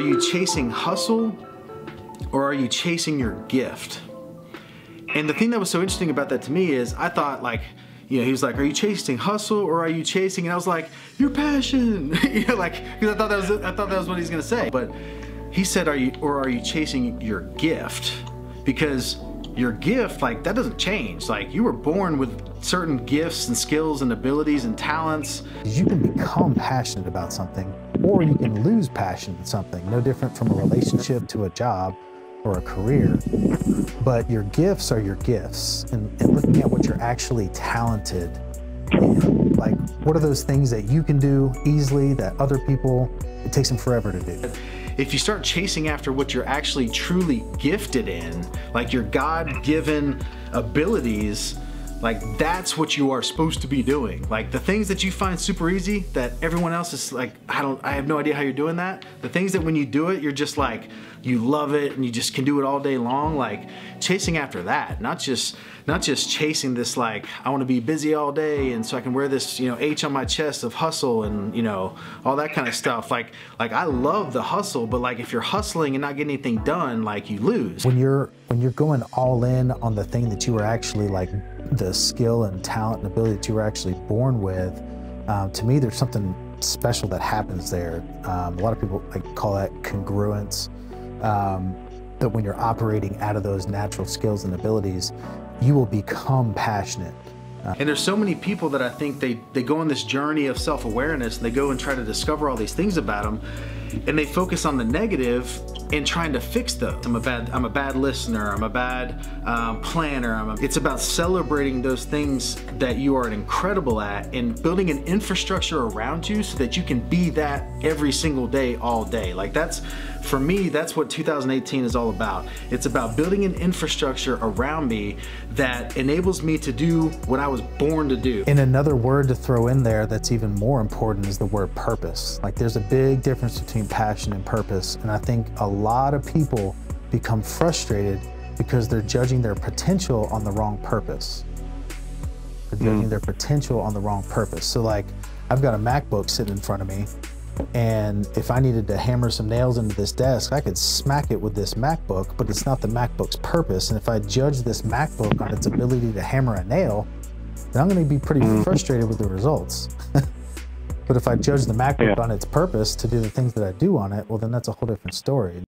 Are you chasing hustle or are you chasing your gift? And the thing that was so interesting about that to me is I thought, like, you know, he was like, are you chasing hustle or are you chasing? And I was like, your passion, you know, like, because I thought that was what he's gonna say. But he said, are you chasing your gift? Because your gift, like, that doesn't change. Like, you were born with certain gifts and skills and abilities and talents. You can become passionate about something, or you can lose passion in something, no different from a relationship to a job or a career. But your gifts are your gifts, and looking at what you're actually talented in, like, what are those things that you can do easily that other people, it takes them forever to do. If you start chasing after what you're actually truly gifted in, like your God-given abilities, like, that's what you are supposed to be doing. Like, the things that you find super easy that everyone else is like, I have no idea how you're doing that. The things that when you do it, you're just like, you love it and you just can do it all day long. Like, chasing after that, not just chasing this, like, I wanna be busy all day and so I can wear this, you know, H on my chest of hustle and, you know, all that kind of stuff. Like I love the hustle, but like, if you're hustling and not getting anything done, like, you lose. When you're going all in on the thing that you were actually, like, the skill and talent and ability that you were actually born with, to me, there's something special that happens there. A lot of people, like, call that congruence. That when you're operating out of those natural skills and abilities, you will become passionate. And there's so many people that I think they go on this journey of self-awareness, and they go and try to discover all these things about them, and they focus on the negative and trying to fix those. I'm a bad listener, I'm a bad planner. It's about celebrating those things that you are incredible at and building an infrastructure around you so that you can be that every single day, all day. Like, that's, for me, that's what 2018 is all about. It's about building an infrastructure around me that enables me to do what I was born to do. And another word to throw in there that's even more important is the word purpose. Like, there's a big difference between passion and purpose, and I think a lot of people become frustrated because they're judging their potential on the wrong purpose. They're judging their potential on the wrong purpose. So, like, I've got a MacBook sitting in front of me, and if I needed to hammer some nails into this desk, I could smack it with this MacBook, but it's not the MacBook's purpose. And if I judge this MacBook on its ability to hammer a nail, then I'm gonna be pretty frustrated with the results. But if I judge the MacBook on its purpose to do the things that I do on it, well, then that's a whole different story.